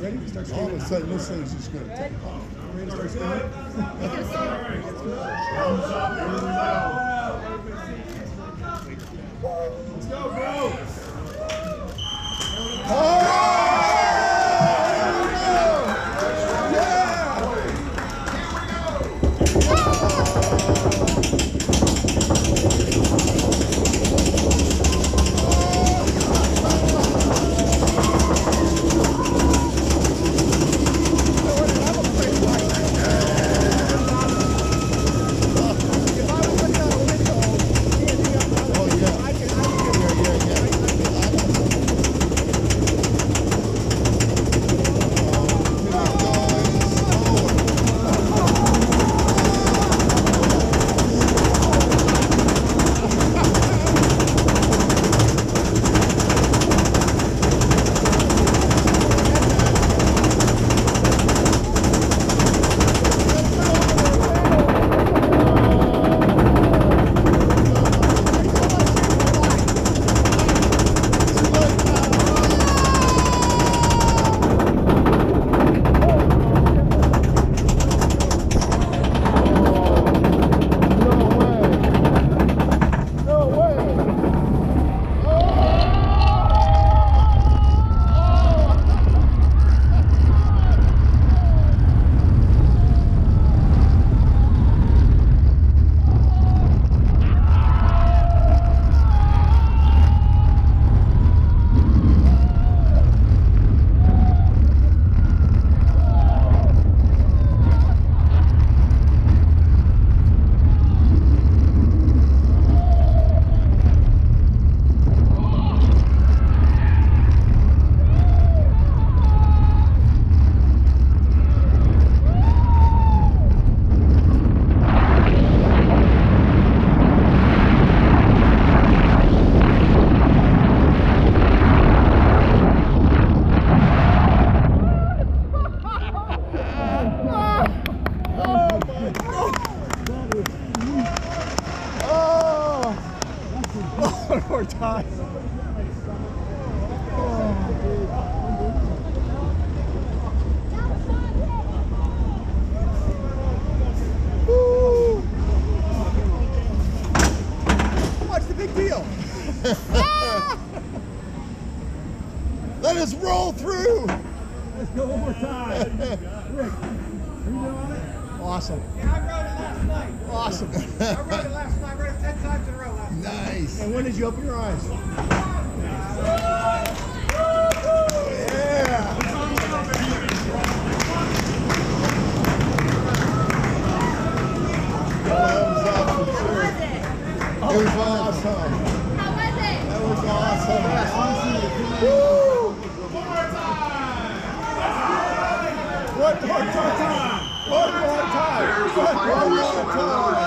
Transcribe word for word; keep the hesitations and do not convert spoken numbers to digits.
ready? Starts all of a sudden, this thing's just going to take off. You ready to start spinning? Let's go, bro! Oh! Let us roll through. Let's go one more time. Rick, are you doing it? Awesome. Yeah, I rode it last night. Awesome. I rode it last night. I rode it ten times in a row last night. Nice. And when did you open your eyes? Yeah. How was it? It was awesome. How was it? That was awesome. That was awesome. Woo! One more time! One more time! One more time!